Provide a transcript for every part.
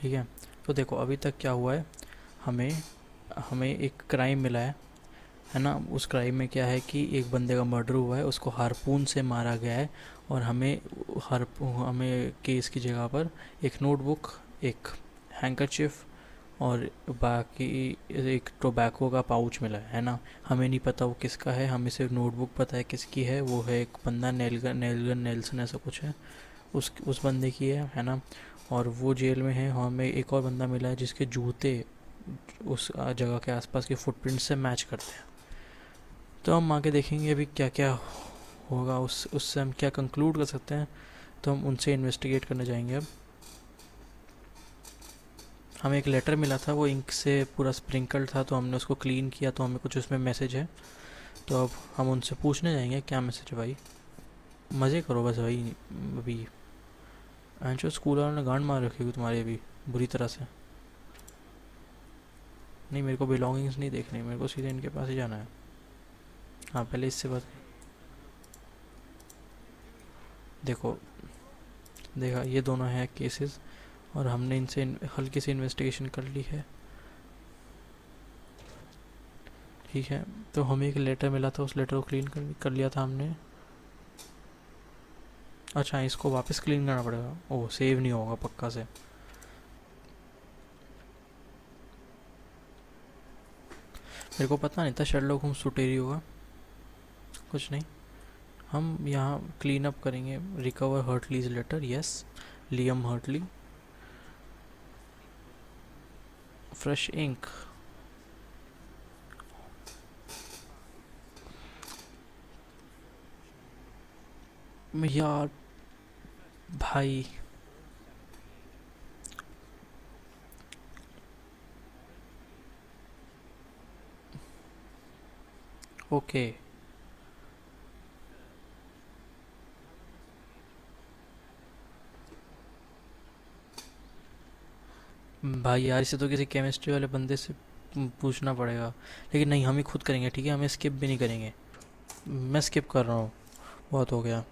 ठीक है। तो देखो अभी तक क्या हुआ है, हमें एक क्राइम मिला है ना। उस क्राइम में क्या है कि एक बंदे का मर्डर हुआ है, उसको हारपून से मारा गया है और हमें केस की जगह पर एक नोटबुक, एक हैंकरचिफ और बाकी एक टोबैको का पाउच मिला है ना। हमें नहीं पता वो किसका है, हमें सिर्फ नोटबुक पता है किसकी है। वो है एक बंदा नेल्सन ऐसा कुछ है, उस बंदे की है ना। और वो जेल में है। हमें एक और बंदा मिला है जिसके जूते उस जगह के आसपास के फुटप्रिंट से मैच करते हैं। तो हम आके देखेंगे अभी क्या क्या होगा, उससे हम क्या कंक्लूड कर सकते हैं। तो हम उनसे इन्वेस्टिगेट करने जाएंगे। अब हमें एक लेटर मिला था, वो इंक से पूरा स्प्रिंकल था, तो हमने उसको क्लीन किया तो हमें कुछ उसमें मैसेज है। तो अब हम उनसे पूछने जाएंगे क्या मैसेज है। भाई मज़े करो बस भाई, अभी एंचो स्कूल वालों ने गांड मार रखी होगी तुम्हारी अभी बुरी तरह से। नहीं, मेरे को बिलोंगिंग्स नहीं देखनी, मेरे को सीधे इनके पास ही जाना है। हाँ पहले इससे बात देखो, देखा ये दोनों हैं केसेस और हमने इनसे हल्की सी इन्वेस्टिगेशन कर ली है, ठीक है। तो हमें एक लेटर मिला था, उस लेटर को क्लीन कर लिया था हमने। अच्छा इसको वापस क्लीन करना पड़ेगा। ओह सेव नहीं होगा पक्का से। मेरे को पता नहीं था शर्लॉक होम्स सुटेरी होगा। कुछ नहीं, हम यहाँ क्लीन अप करेंगे। Recover Hartley's letter, yes Liam Hartley. Fresh ink, यार भाई ओके। भाई यार इसे तो किसी केमिस्ट्री वाले बंदे से पूछना पड़ेगा, लेकिन नहीं हम ही खुद करेंगे, ठीक है। हमें स्किप भी नहीं करेंगे। मैं स्किप कर रहा हूँ, बहुत हो गया।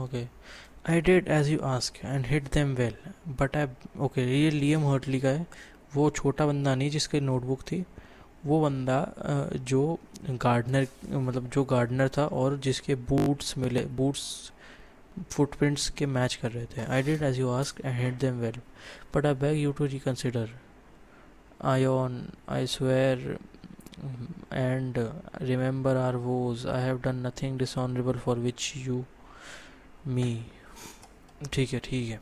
Okay, I did as you asked and hit them well, but I okay। ये लियम हर्टली का है, वो छोटा बंदा नहीं जिसकी नोटबुक थी, वो बंदा जो गार्डनर, मतलब जो गार्डनर था और जिसके बूट्स मिले, बूट्स फुटप्रिंट्स के मैच कर रहे थे। I did as you asked and hit them well, but I beg you to reconsider. I on, I swear and remember our vows. I have done nothing dishonorable for which you मी, ठीक है ठीक है।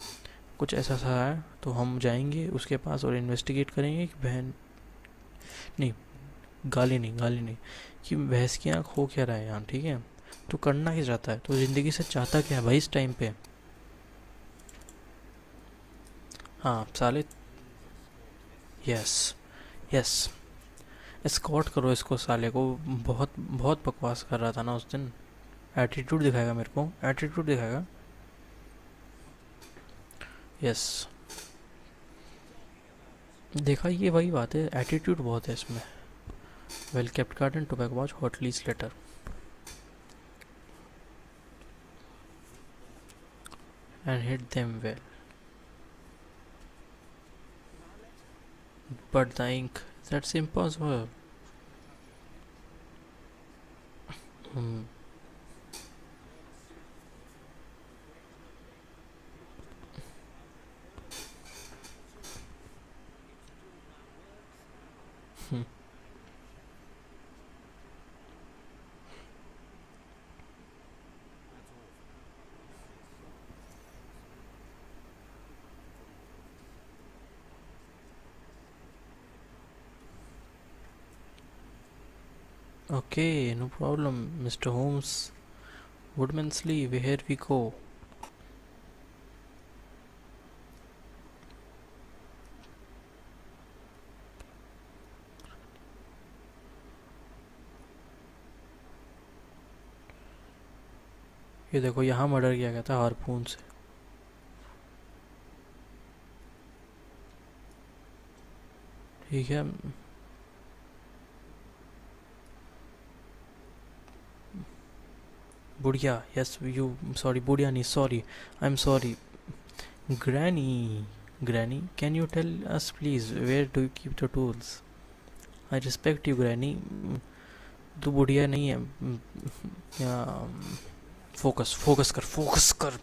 कुछ ऐसा सा है। तो हम जाएंगे उसके पास और इन्वेस्टिगेट करेंगे कि बहन नहीं, गाली नहीं कि भैंस की आँख हो क्या रहा है यहाँ, ठीक है। तो करना ही चाहता है, तो ज़िंदगी से चाहता क्या है भाई इस टाइम पे। हाँ साले, यस यस एस्कॉर्ट करो इसको, साले को। बहुत बहुत बकवास कर रहा था ना उस दिन। एटीट्यूड दिखाएगा मेरे को, एटीट्यूड दिखाएगा। यस देखा, ये वही बात है, एटीट्यूड बहुत है इसमें। Well kept garden, tobacco watch, Hartley's letter. And hit them well but the ink, that's impossible. Okay, no problem, Mr. Holmes. Woodmansley, where we go? ये देखो यहाँ मर्डर किया गया था हार्पून से। ठीक है, बुढ़िया, यस यू सॉरी, बुढ़िया नहीं, sorry, I am sorry. Granny, can you tell us please where do you keep the tools? I respect you Granny. तू बुढ़िया नहीं है. फोकस कर.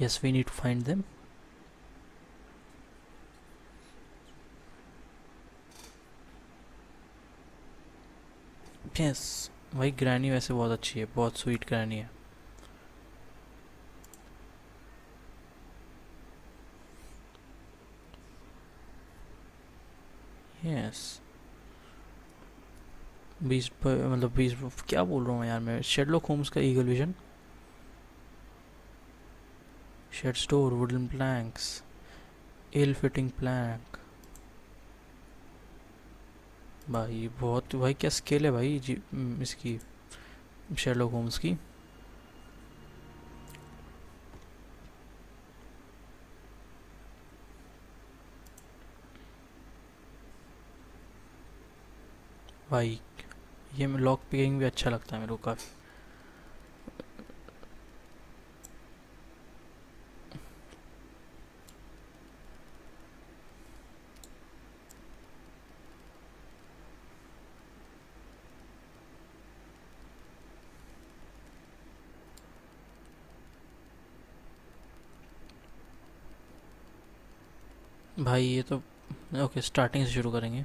Yes, we need to find them. Yes, भाई granny वैसे बहुत अच्छी है, बहुत स्वीट ग्रैनी है. यस 20 मतलब 20 क्या बोल रहा हूँ यार मैं. शेरलॉक होम्स का eagle vision. Shed store, wooden planks, ill fitting plank. भाई बहुत, भाई क्या स्केल है भाई जी इसकी, शेरलॉक होम्स की. भाई ये लॉक पिकिंग भी अच्छा लगता है मेरे को काफ़ी. भाई ये तो ओके, स्टार्टिंग से शुरू करेंगे.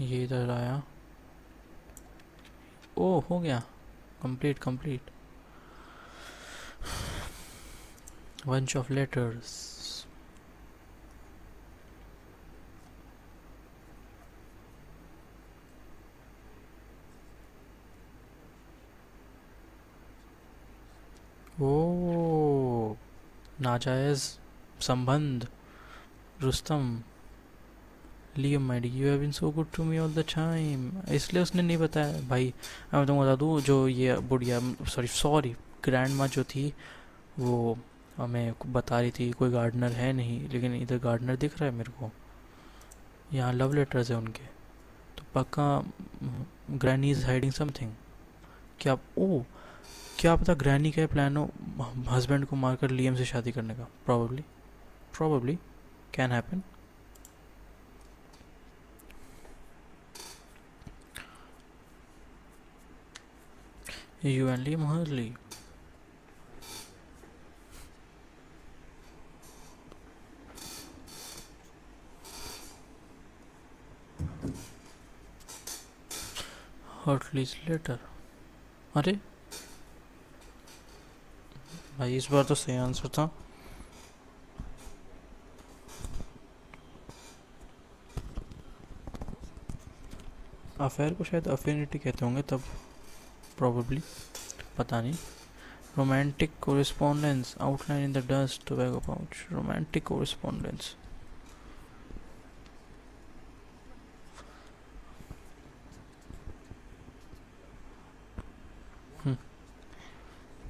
ये इधर आया. ओ हो गया, कंप्लीट. Bunch of letters. ओ नाजायज संबंध. Rustam, Liam my dear, you have been so good to me all the time. इसलिए उसने नहीं बताया भाई. मैं तुमको बता दूँ, जो ये बुढ़िया सॉरी ग्रैंड माँ जो थी वो हमें बता रही थी कोई गार्डनर है नहीं, लेकिन इधर गार्डनर दिख रहा है मेरे को. यहाँ लव लेटर्स है उनके, तो पक्का ग्रैनी इज़ हाइडिंग समथिंग. क्या ओ क्या पता ग्रैनी का प्लान हो हस्बैंड को मारकर लियम से शादी करने का. Probably can happen. You and Liam Hartley. Hartley's letter. अरे भाई इस बार तो सही आंसर था. अफेयर को शायद अफिनिटी कहते होंगे तब, प्रॉबेबली, पता नहीं. Romantic correspondence. Outline in the dust, tobacco pouch. Romantic correspondence.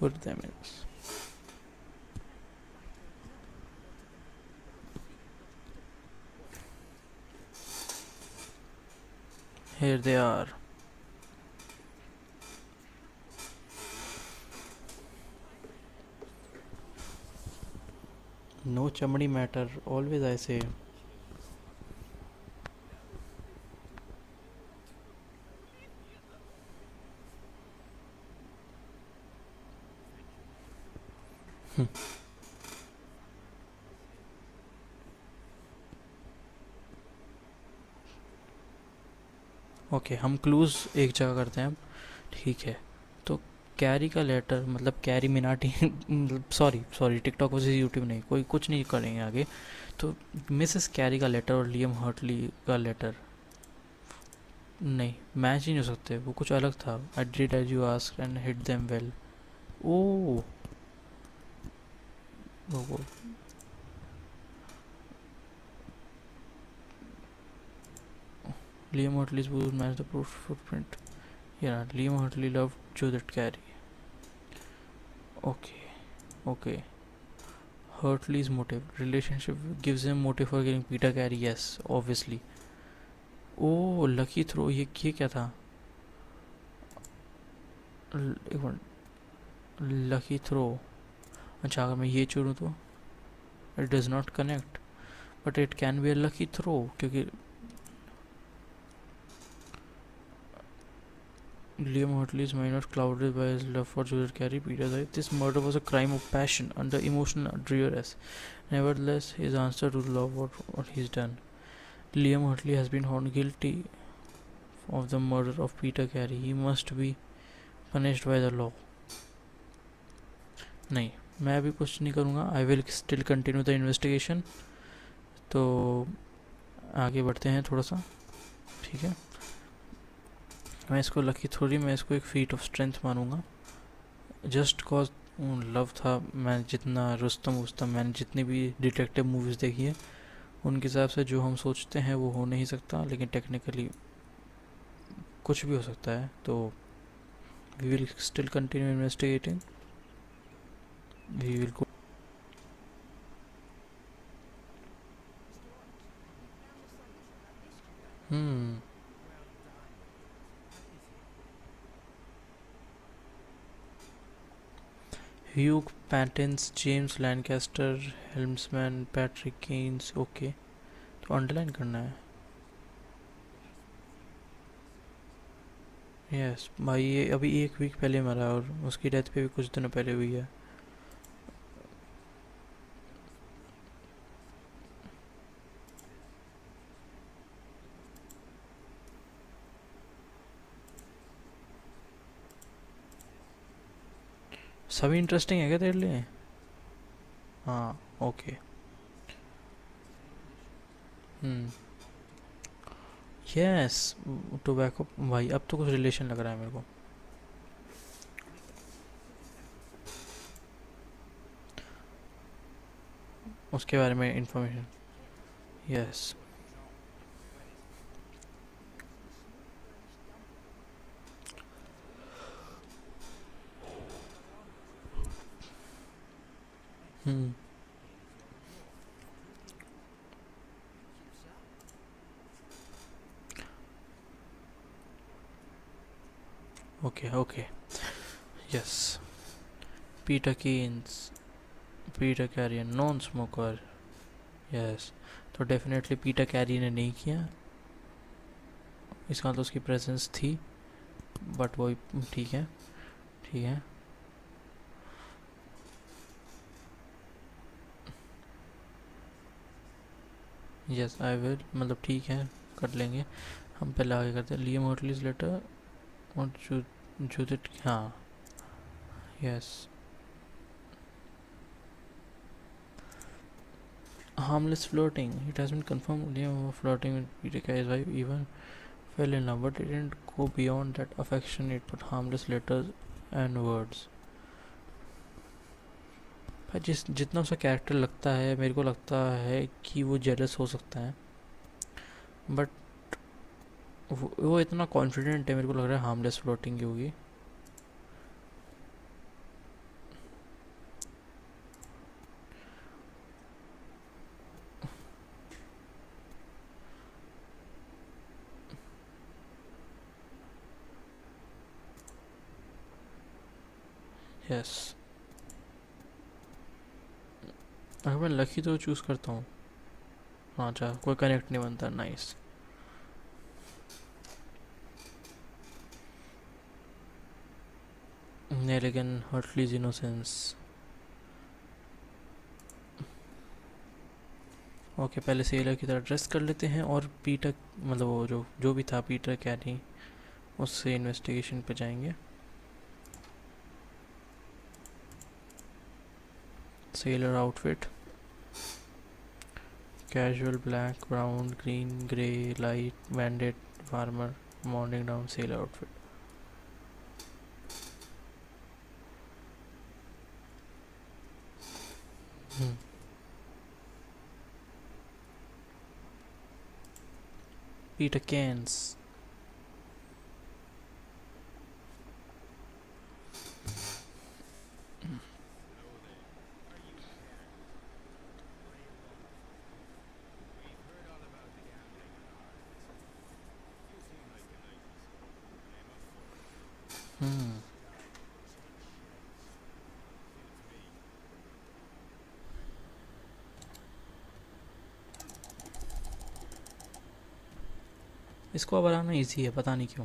What that means. Here they are. No chamadi matter, always I say. Okay, हम क्लूज एक जगह करते हैं अब, ठीक है. तो कैरी का लेटर, मतलब कैरी मिनाटी, मतलब सॉरी टिकटॉक वैसे यूट्यूब नहीं, कोई कुछ नहीं करेंगे आगे. तो मिसेस कैरी का लेटर और लियम हार्टली का लेटर नहीं मैच ही नहीं हो सकते, वो कुछ अलग था. I did as you asked and hit them well. Oh Liam Hartley's boots match the footprint. Yeah, Liam Hartley loved Judith Carey. Okay. Hartley's motive? Relationship gives him motive for getting Peter Carey. Yes, obviously. Oh, lucky throw. ये क्या था? Lucky throw. अच्छा, अगर मैं ये छोड़ूँ तो it does not connect but it can be a lucky throw, क्योंकि Liam Hartley is not clouded by his love for Peter Carey. This murder was a crime of passion under emotional duress. Nevertheless, his answer to love what he's done. Liam Hartley has been found guilty of the murder of Peter Carey. He must be punished by the law. नहीं, मैं अभी कुछ नहीं करूँगा. I will still continue the investigation. तो आगे बढ़ते हैं थोड़ा सा, ठीक है. मैं इसको लकी थोड़ी, मैं इसको एक फीट ऑफ स्ट्रेंथ मानूंगा. जस्ट कॉज लव था. मैं जितना रुस्तम मैंने जितनी भी डिटेक्टिव मूवीज़ देखी है उनके हिसाब से जो हम सोचते हैं वो हो नहीं सकता, लेकिन टेक्निकली कुछ भी हो सकता है. तो we will still continue investigating. We will go. Hugh Patents, James Lancaster, Helmsman, Patrick Keynes. Okay, तो अंडरलाइन करना है. यस भाई, ये अभी एक वीक पहले मरा और उसकी डेथ पे भी कुछ दिनों पहले हुई है. सभी इंटरेस्टिंग है क्या तेरे लिए? हाँ, ओके. Yes, tobacco. भाई अब तो कुछ रिलेशन लग रहा है मेरे को. उसके बारे में information. Yes, okay. Yes, Peter Keynes, Peter Carey, non smoker. Yes, तो डेफिनेटली पीटर कैरी ने नहीं किया. इसका तो उसकी प्रेजेंस थी, बट वो ठीक है, ठीक है. यस आई विल, मतलब ठीक है, कर लेंगे हम. पहले आगे करते हैं. लियम हॉटलीज लेटर और जूदिट. हाँ, yes. Harmless flirting. It has been confirm Liam flirting with Peter Carey's wife even fell in love but it didn't go beyond that affectionate but harmless letters and words. जितना उसका character लगता है, मेरे को लगता है कि वो जेलस हो सकता है, बट वो इतना कॉन्फिडेंट है, मेरे को लग रहा है हार्मलेस फ्लोटिंग की होगी. यस, अगर मैं लकी तो चूज़ करता हूँ. हाँ, अच्छा, कोई कनेक्ट नहीं बनता. नाइस. नहीं, लेकिन Hartley's innocence. ओके, पहले सेलर की तरह ड्रेस कर लेते हैं और पीटर, मतलब वो जो भी था पीटर कैरी, उससे इन्वेस्टिगेशन पे जाएंगे. Sailor outfit, casual, black, brown, green, grey, light, banded, farmer, morning down, sailor outfit. Peter Cairns. इसको बनाना ईजी है, पता नहीं क्यों।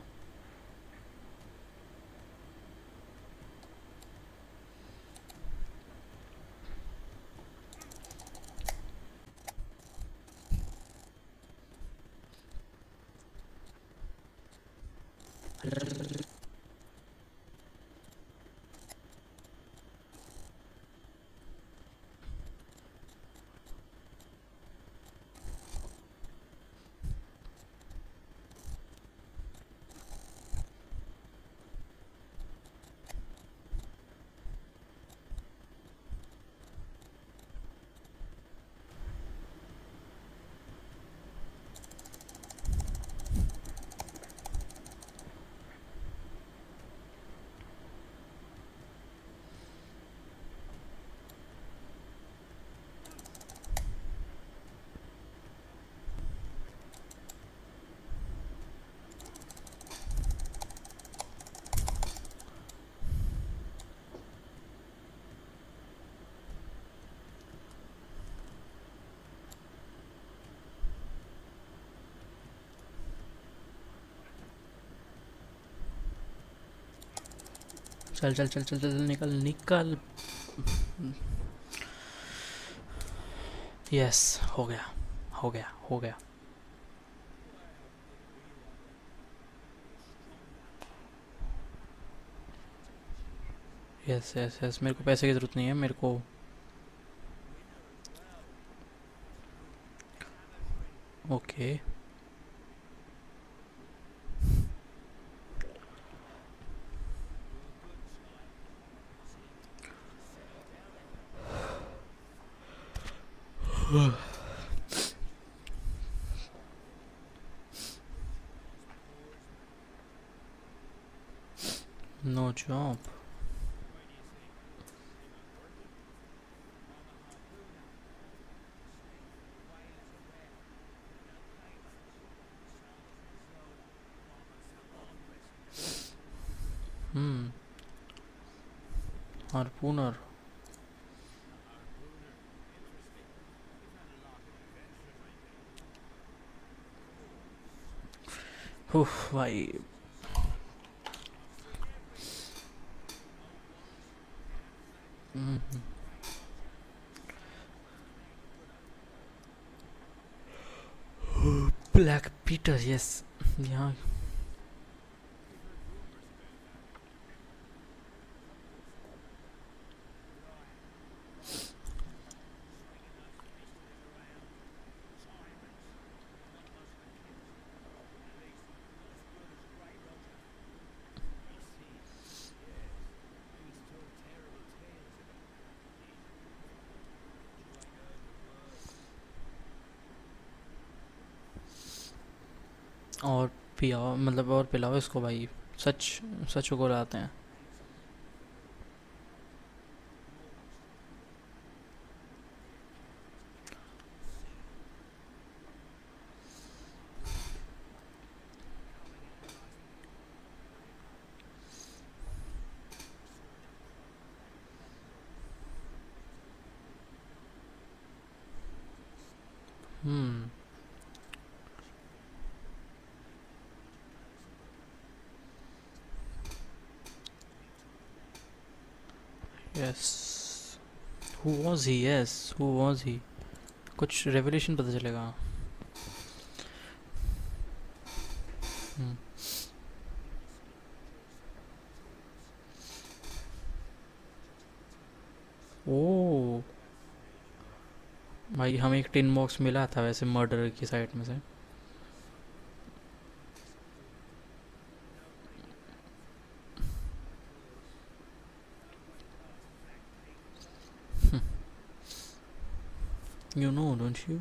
चल चल चल चल चल निकल निकल। यस, हो गया हो गया हो गया। यस यस यस, मेरे को पैसे की ज़रूरत नहीं है, मेरे को ओके no jump. Harpooner. भाई ब्लैक पीटर। यस, यहाँ और पियाओ, मतलब और पिलाओ इसको भाई, सच सच को लाते हैं। Yes, who was he? Yes, who was he? कुछ रेवलेशन पता चलेगा। ओ भाई, हमें एक टिन बॉक्स मिला था वैसे मर्डर की साइड में से। You know, don't you?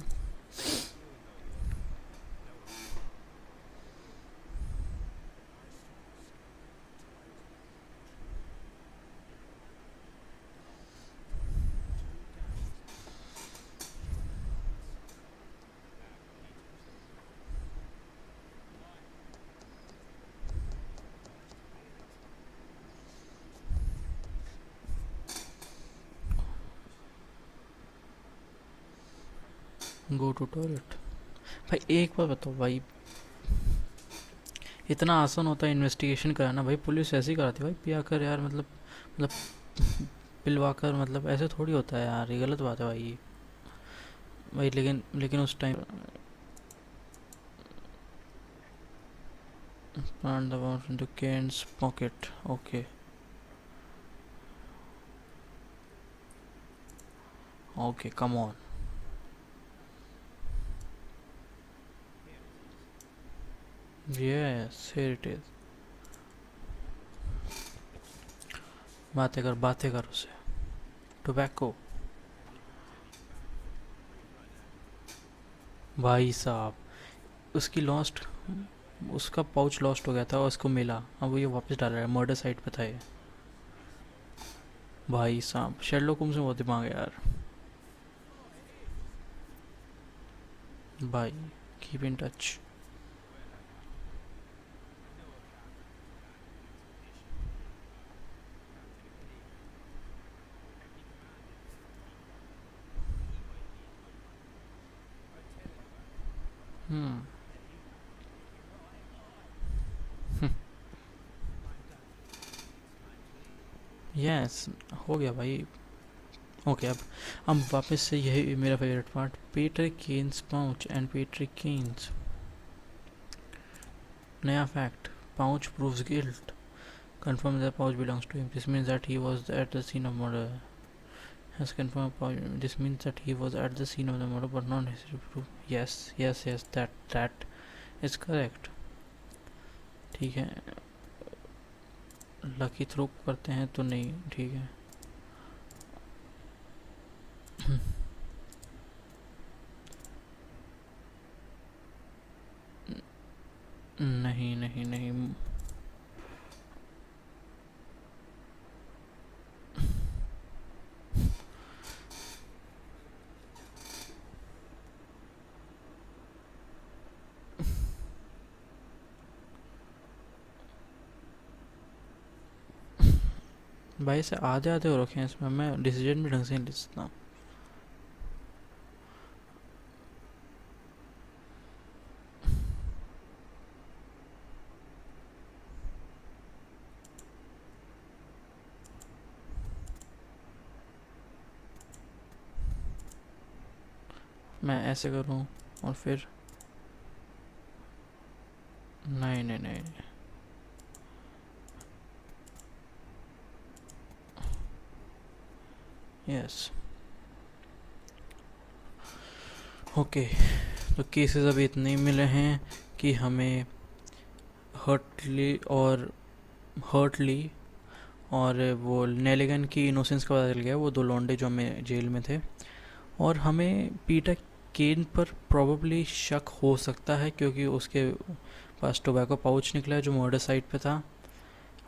Go to toilet. भाई एक बार बताओ भाई, इतना आसान होता है इन्वेस्टिगेशन कराना भाई, पुलिस ऐसे ही कराती है भाई, पिया कर यार, मतलब पिलवा कर, मतलब ऐसे थोड़ी होता है यार, ये गलत बात है भाई भाई। लेकिन उस time plant the bomb into Cairns' pocket. Okay. Okay, come on. Yes, here it is. बातें कर उसे. Tobacco. भाई साहब, उसकी लॉस्ट, उसका पाउच लॉस्ट हो गया था और उसको मिला, अब वो ये वापस डाल रहा है। मर्डर साइट पे था ये भाई साहब, शेरलॉक होम्स में बहुत दिमाग है यार भाई। Keep in touch. यस, हो गया भाई। ओके, अब हम वापस से, यही मेरा favourite part, Peter Keynes pouch and Peter Keynes. नया fact, pouch proves guilt, confirm that pouch belongs to him, this means that he was at the scene of murder, has confirm, this means that he was at the scene of the murder but not necessary proof. Yes yes yes, that is correct. ठीक है, lucky throw करते हैं तो नहीं, ठीक है। नहीं नहीं नहीं, भाई से आधे आधे हो रखे हैं इसमें, मैं डिसीजन भी ढंग से नहीं ले सकता। मैं ऐसे करूं और फिर नहीं नहीं नहीं, नहीं। यस ओके, तो केसेस अभी इतने मिले हैं कि हमें हर्टली और वो नेलिगन की इनोसेंस का पता चल गया, वो दो लौंडे जो हमें जेल में थे, और हमें पीटर केन पर प्रोबेबली शक हो सकता है क्योंकि उसके पास टोबैको पाउच निकला है जो मर्डर साइट पे था,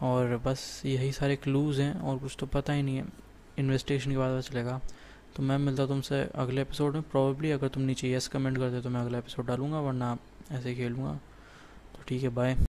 और बस यही सारे क्लूज़ हैं और कुछ तो पता ही नहीं है। इन्वेस्टिगेशन के बाद चलेगा। तो मैं मिलता हूँ तुमसे अगले एपिसोड में प्रॉब्ली, अगर तुम नीचे यस कमेंट करते हो तो मैं अगला एपिसोड डालूंगा, वरना ऐसे ही खेलूँगा। तो ठीक है, बाय।